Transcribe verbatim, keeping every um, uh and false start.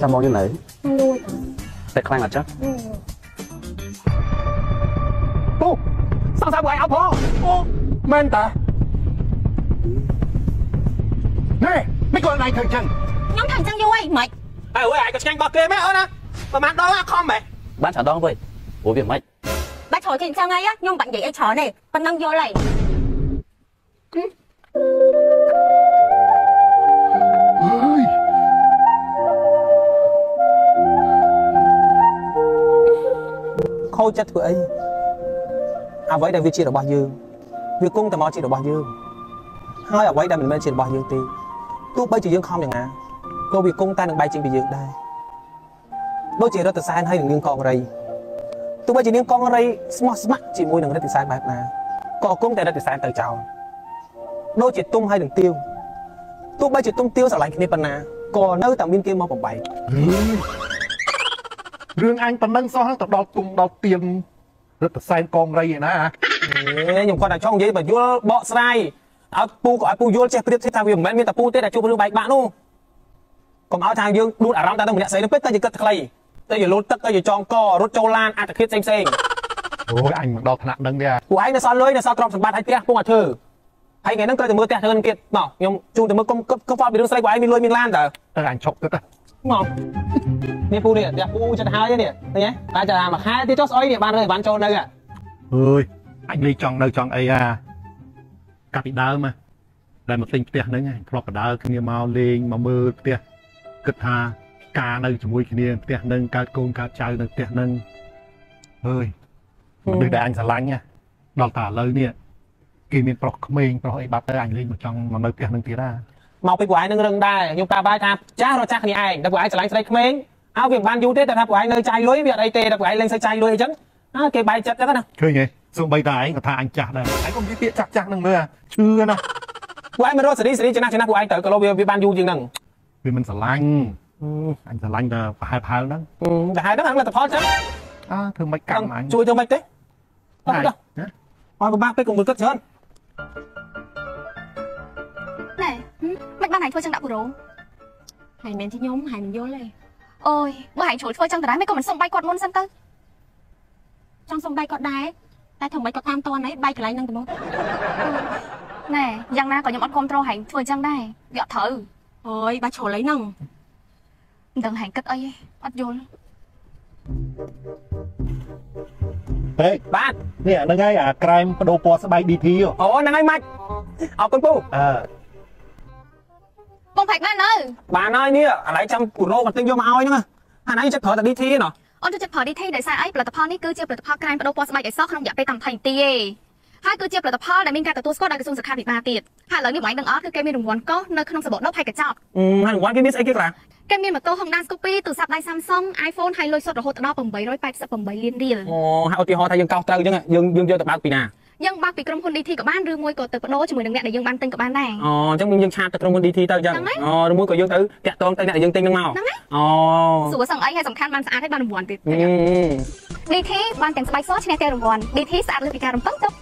จะมองอยู่ไหนไม่รู้แต่คลั่งอ่ะจ๊ะปุ๊บสาวสาวไหวเอาพอปุ๊บแม่นตานี่ไม่กลัวอะไรเถิงเชิงน้องเถิงเชิงอยู่ไว้ไหมไอ้เว้ยไอ้กระชังบอกเกย์ไม่เอานะประมาณดองอะคอมไหมบ้านฉันดองเว้ยโอ้ยเป็นไหมบ้านฉันเถิงเชิงไงอะยงบังใหญ่ไอ้ฉอเนี่ยปนนั่งโยไหลเขาจะถือไอ้เอาไว้ได้วิจิตรบางยืมวิกุ้งแต่มอจิตรบางยืมให้เอาไว้ได้เหมือนเป็นจิตรบางยืมตีตู้ใบจียืมคอมอย่างนั้นก็วิกุ้งแต่หนึ่งใบจริงไปยืมได้โดยจีเราตัดสายให้หนึ่งยืมกองอะไรตู้ใบจียืมกองอะไรสมัครสมัครจีมวยหนึ่งได้ตัดสายแบบนั้นก็กุ้งแต่ได้ตัดสายแต่เจ้าโดยจีตุ้มให้หนึ่งติ้วตู้ใบจีตุ้มติ้วสลายกินในปัญหาก่อนเนื้อต่างวินเกมมอผมไปเรื่องอันปันนั่งซ้อนแต่ดอกตุ่มดอกเตียมรถไซน์กองไรอย่างนั้นอ่ะอย่างคนในช่องยิ่งแบบยัวเบาะไซน์เอาปูก็เอาปูยัวเจ็บเรียบเทียบทางวิ่งแม่นมีแต่ปูเตะแต่จูบเรื่องใบบ้านนู้นก็เอาทางยืนดูอารมณ์แต่ต้องมีเสียงเป็นแต่จะเกิดใครแต่อย่าลุ้นแต่อย่าจองก่อรถโจลานอาจจะคิดเซ็งเซ็งโอ้ยอันดอกถนัดดังเดียร์หัวไอ้เนี่ยซ้อนเลยเนี่ยซ้อนตรอมสมบัติให้เตี้ยพวกอัดเธอให้ไงนั่งเกิดแต่มือเตะเธอเกิดเนาะยมจูแต่มือก้มก้มฟาดไปเรื่องไซน์ไว้มีรวยมีล้านแต่แต่อันชกแต่มองนี่ปูเนี่ยเดี๋ยวปูจะทายเนี่ยนี่ไงตาจะทำมาค้าที่จ้าซอยเนี่ยบ้านเลยบ้านโจนเลยอ่ะเฮ้ยอันนี้จองเลยจองไอ้อะกลับไปเดิมมาได้มาติงเตี้ยนั่นไงครอบกระเดิมขึ้นเนี่ยมาเลงมามือเตี้ยกึศหาการในจมูกขึ้นเนี่ยเตี้ยนั่งการโกงการจ่ายนั่งเตี้ยนั่งเฮ้ยมันดึงแดงสลังไงดอกตาเลยเนี่ยกินเป็นปลอกเมงปลอกไอ้บัตรอันนี้มาจองมาเลยเตี้ยนั่งตีได้เมาไปกว่าไอ้นั่งเริงได้ยุบตาบ้าจ้าจ้าเราจ้าขนี่ไอ้แต่กว่าไอ้สลังสลังเมงเอาเวียงบ้านยูเตะแต่ถ้าไหวเลยใจลุยเวียดไอเตะแต่ไหวเลยใจลุยจังเก็บใบจัดแล้วนะเคยไงส่งใบตายกับทางอันจ่าเลยไอ้คนที่เตี้ยจักจักนั่งเลยเชื่อนะไหวมันรอดสิสิชนะชนะไหวแต่ก็เราเวียงบ้านยูจริงนั่งเวียงมันสลังอันสลังแต่หายพายนั่งแต่หายนั่งหลังแต่พอจังเธอไม่กลับมาช่วยเธอไม่เตะไหนนะมาบ้านไปกลุ่มมือก็เชิญไหนไม่บ้านไหนช่วยจังดับกูรู้หายแมนที่ย้อมหายมันเยอะเลยโอ้ยบ่หายโฉดเฟยจังแต่ได้ไม่ก็เหมือนส่งใบกอดมนซันเตอร์จังส่งใบกอดได้แต่ถึงใบกอดตามตัวไหนใบกระไรนั่งแต่มดแน่ยังน่าก่อนยังอดคมโตรหายโฉดจังได้เยอะเถอะโอ้ยใบโฉดไรนั่งดังหายกัดเอ้ยอดโยนเฮ้ยบ้านเนี่ยนั่งไงอ่ะไกรมประโดปอสบายดีทีอ๋อนั่งไงมัดเอาคนปูเออปงไผ่บ้านเลยบ้านเลยเนี่ยอะไรจำกุโรมันตึงโยมเอาไอ้นั่งอันนั้นจะเผาแต่ดีทีเนาะอ๋อจะจะเผาดีทีแต่สายไอ้ปลาตะพอนี่คือเจียปลาตะพอกลายเป็นโอปอสบายใหญ่ซอกขนมอยากไปตำไผ่ตีให้คือเจียปลาตะพอได้มีการแต่ตัวสกอตได้กระทรวงศึกษาผิดมาติดหาเหล่านี้ไว้ดังอ๋อคือแกมีหนุ่มวันก็ในขนมสบดนกไผ่กระจอกอืมหนุ่มวันแกมีไอ้กี่หลังแกมีมาโต้ของดันสกูปี้ตุ่นสับได้ซัมซุงไอโฟนไฮลอยสดโรโฮตนอปุ่มใบร้อยแปดสับปุ่มใบเลียนเดียร์อ๋อฮะโอทีฮอไทยยังเก่าเตยยังไงยังยังเยอะแต่บางปีนายังบางปีกรมคนดีทีกับบ้านเรือมวยก่อตึกปนโอ้จมูกหนังเนี่ยยังบ้านตึงกับบ้านได้อ๋อจังมึงยังชาตึกกรมคนดีทีเตายังอ๋อเรือมวยก่อยังตื้อแกะตองเตยเนี่ยยังตึงยังเมาอ๋อสู่สั่งไอ้ให้สำคัญบ้านสะอาดให้บ้านรำวอนติดดีทีบ้านแต่งสบายซ้อชนะเตยรำวอนดีทีสะอาดเลยปีการรำต้องจบ